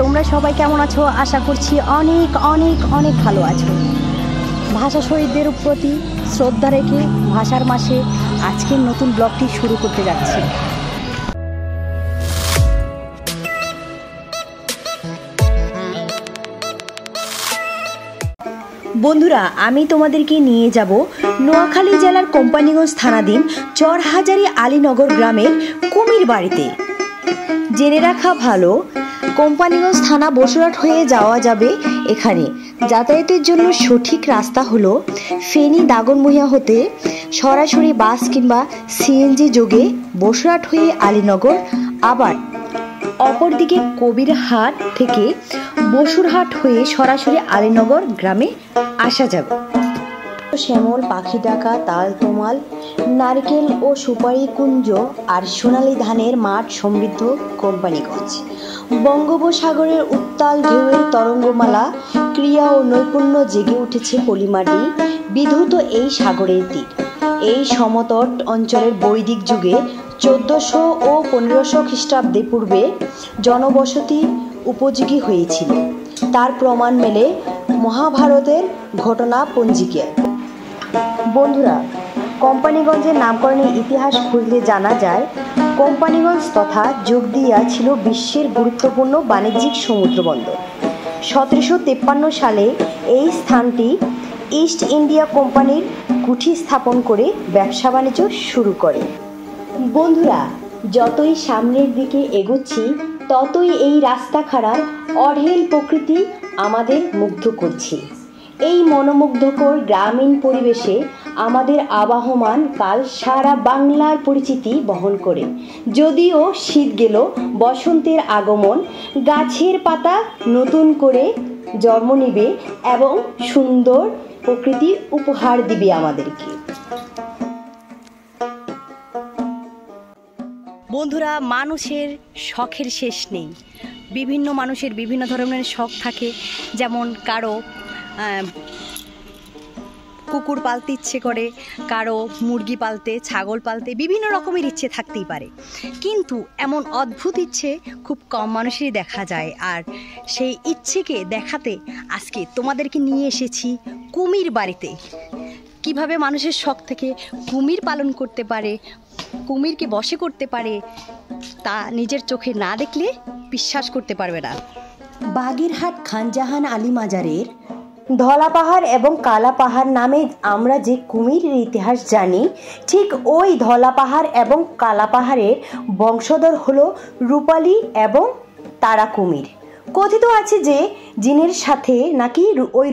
তোমরা সবাই কেমন আছো? আশা করছি অনেক অনেক অনেক ভালো আছো। ভাষা শহীদদের প্রতি শ্রদ্ধা রেখে ভাষার মাসে আজকের নতুন ব্লগটি শুরু করতে যাচ্ছি। বন্ধুরা, আমি তোমাদেরকে নিয়ে যাব নোয়াখালী জেলার কোম্পানিগঞ্জ থানাধীন চর হাজারি আলিনগর গ্রামের কুমিরবাড়িতে। জেনে রাখা ভালো, কোম্পানিগঞ্জ থানা বশরহাট হয়ে যাওয়া যাবে। এখানে যাতায়াতের জন্য সঠিক রাস্তা হলো ফেনী দাগনভূঞা হতে সরাসরি বাস কিংবা সিএনজি যোগে বশরহাট হয়ে আলিনগর, আবার অপরদিকে কবিরহাট থেকে বশরহাট হয়ে সরাসরি আলিনগর গ্রামে আসা যাবে। শ্যামল পাখি ডাকা, তাল তোমাল, নারকেল ও সুপারি কুঞ্জ আর সোনালি ধানের মাঠ সমৃদ্ধ কোম্পানিগঞ্জ বঙ্গোপসাগরের উত্তাল ঢেউয়ের তরঙ্গমালা, ক্রিয়া ও নৈপুণ্য জেগে উঠেছে পলিমাটি বিধূত এই সাগরের তীর। এই সমতট অঞ্চলের বৈদিক যুগে 1400 ও 1500 খ্রিস্টাব্দে পূর্বে জনবসতি উপযোগী হয়েছিল। তার প্রমাণ মেলে মহাভারতের ঘটনা পঞ্জিকায়। বন্ধুরা, কোম্পানিগঞ্জের নামকরণের ইতিহাস খুঁজলে জানা যায়, কোম্পানিগঞ্জ তথা যুগদিয়া ছিল বিশ্বের গুরুত্বপূর্ণ বাণিজ্যিক সমুদ্রবন্দর। 1753 সালে এই স্থানটি ইস্ট ইন্ডিয়া কোম্পানির কুঠি স্থাপন করে ব্যবসা বাণিজ্য শুরু করে। বন্ধুরা, যতই সামনের দিকে এগোচ্ছি ততই এই রাস্তা খাড়ার অঢেল প্রকৃতি আমাদের মুগ্ধ করছে। এই মনোমুগ্ধকর গ্রামীণ পরিবেশে আমাদের আবাহমান কাল সারা বাংলার পরিচিতি বহন করে। যদিও শীত গেল, বসন্তের আগমন, গাছের পাতা নতুন করে জন্ম নেবে এবং সুন্দর প্রকৃতি উপহার দিবে আমাদেরকে। বন্ধুরা, মানুষের শখের শেষ নেই। বিভিন্ন মানুষের বিভিন্ন ধরনের শখ থাকে। যেমন কারো কুকুর পালতে ইচ্ছে করে, কারো মুরগি পালতে, ছাগল পালতে, বিভিন্ন রকমের ইচ্ছে থাকতেই পারে। কিন্তু এমন অদ্ভুত ইচ্ছে খুব কম মানুষেরই দেখা যায়। আর সেই ইচ্ছেকে দেখাতে আজকে তোমাদেরকে নিয়ে এসেছি কুমির বাড়িতে। কীভাবে মানুষের শখ থেকে কুমির পালন করতে পারে, কুমিরকে বশে করতে পারে, তা নিজের চোখে না দেখলে বিশ্বাস করতে পারবে না। বাগেরহাট খানজাহান আলী মাজারের ধলা পাহাড় এবং কালা পাহাড় নামে আমরা যে কুমিরের ইতিহাস জানি, ঠিক ওই ধলা পাহাড় এবং কালা পাহাড়ের বংশধর হলো রূপালী এবং তারা কুমির। কথিত আছে যে জিনের সাথে নাকি ওই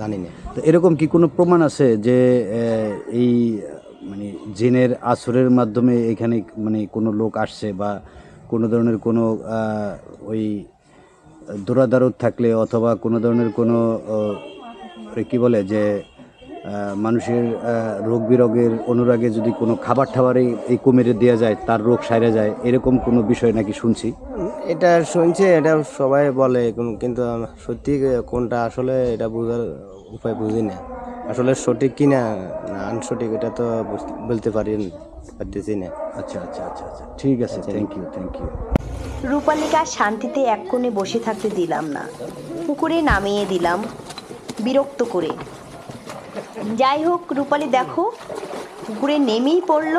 জানি না। তো এরকম কি কোনো প্রমাণ আছে যে এই মানে জিনের আসরের মাধ্যমে এখানে মানে কোনো লোক আসছে বা কোনো ধরনের কোনো ওই দৌড়াদারুদ থাকলে অথবা কোনো ধরনের কোনো কী বলে যে মানুষের রোগ বিরোগের অনুরাগে যদি কোনো খাবার ঠাবারই এই কুমিরে দেওয়া যায় তার রোগ সাইরে যায়, এরকম কোনো বিষয় নাকি শুনছি? এটা শুনছে, এটা সবাই বলে, কিন্তু সত্যি কোনটা আসলে এটা বোঝার উপায় বুঝি না, আসলে সঠিক কি না আনসঠিক এটা তো বলতে পারি পারতেছি না। আচ্ছা আচ্ছা আচ্ছা আচ্ছা ঠিক আছে, থ্যাংক ইউ থ্যাংক ইউ। রূপালিকা শান্তিতে এক কোণে বসে থাকতে দিলাম না, পুকুরে নামিয়ে দিলাম বিরক্ত করে। যাই হোক, রূপালি দেখো পুকুরে নেমেই পড়ল।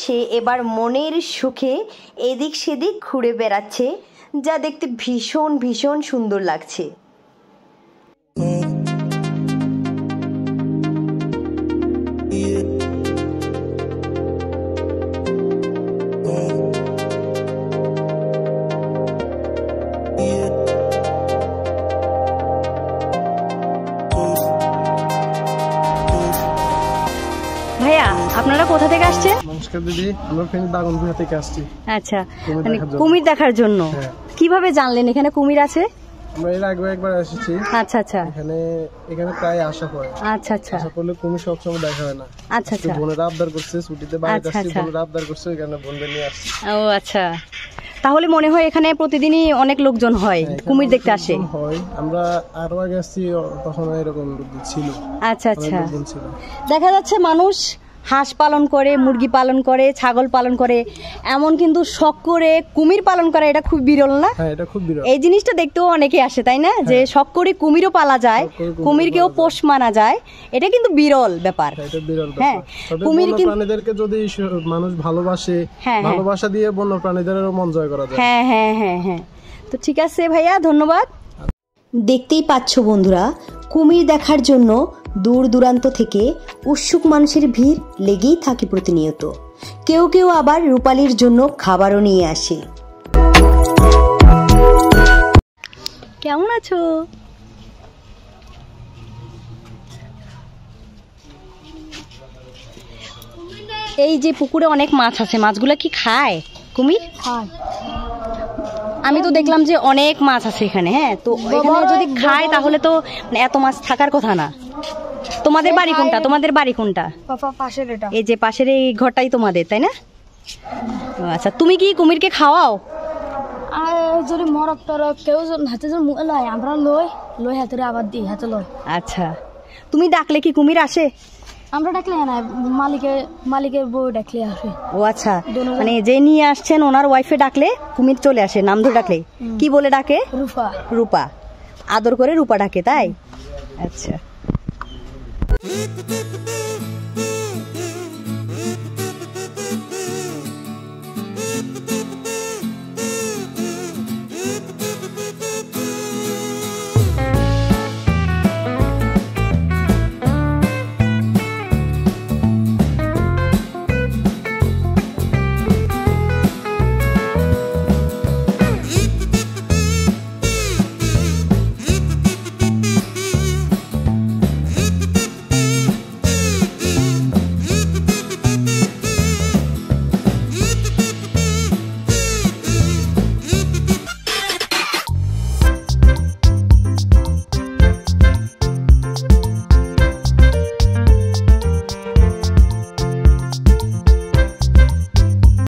সে এবার মনের সুখে এদিক সেদিক ঘুরে বেড়াচ্ছে, যা দেখতে ভীষণ ভীষণ সুন্দর লাগছে। আপনারা কোথা থেকে আসছেন? নমস্কার দিদি, আমরা ফেনী দাগনভূঞা থেকে আসছি। আচ্ছা, মানে কুমির দেখার জন্য। কিভাবে জানলেন এখানে কুমির আছে? আমরা এর আগে একবার এসেছি। আচ্ছা আচ্ছা, এখানে এখানে প্রায় আসা হয়। আচ্ছা আচ্ছা, সকলে কুমির সব সময় দেখা হয় না। আচ্ছা আচ্ছা, বোনেরা আবদার করছে, ছুটিতে বাইরে আসছে, বোনেরা আবদার করছে, এখানে বন্ধু নিয়ে আসছে। ও আচ্ছা, তাহলে মনে হয় এখানে প্রতিদিনই অনেক লোকজন হয় কুমির দেখতে আসে। আমরা আরো আগে আসছি, তখন এরকম ছিল। আচ্ছা আচ্ছা, দেখা যাচ্ছে মানুষ হাঁস পালন করে, মুরগি পালন করে, ছাগল পালন করে, এমন কিন্তু শখ করে কুমির পালন করা এটা খুব বিরল না? এটা খুব বিরল। এই জিনিসটা দেখতেও অনেকে আসে, তাই না? যে শখ করে কুমিরও পালা যায়, কুমিরকেও পোষ মানা যায়, এটা কিন্তু বিরল ব্যাপার। হ্যাঁ, কুমির কিন্তু প্রাণীদেরকে যদি মানুষ ভালোবাসে, ভালোবাসা দিয়ে বন্য প্রাণীদেরও মন জয় করা যায়। হ্যাঁ হ্যাঁ হ্যাঁ হ্যাঁ। তো ঠিক আছে ভাইয়া, ধন্যবাদ। দেখতেই পাচ্ছ বন্ধুরা, কুমির দেখার জন্য দূর দূরান্ত থেকে উৎসুক মানুষের ভিড় লেগেই থাকে প্রতিনিয়ত। কেউ কেউ আবার রূপালির জন্য খাবারও নিয়ে আসে। কেমন আছো? এই যে পুকুরে অনেক মাছ আছে, মাছগুলা কি খায় কুমির? খায়। আমি তো দেখলাম যে অনেক মাছ আছে এখানে। হ্যাঁ, তো এখানে যদি খায় তাহলে তো এত মাছ থাকার কথা না। তোমাদের বাড়ি কোনটা? তোমাদের বাড়ি কোনটা? এই যে পাশের এই ঘরটাই তোমাদের, তাই না? আচ্ছা, তুমি কি কুমিরকে খাওয়াও? যদি মরক টরক কেউ হাতে লয়, আমরা লই লই হাতে আবার দিই, হাতে লয়। আচ্ছা, তুমি ডাকলে কি কুমির আসে? আমরা ডাকলে না, মালিকের বউ ডাকলে আসে। ও আচ্ছা, মানে যে নিয়ে আসছেন ওনার ওয়াইফে ডাকলে কুমির চলে আসে? নাম ধরে ডাকলে কি বলে ডাকে? রূপা। রূপা, আদর করে রূপা ডাকে, তাই? আচ্ছা।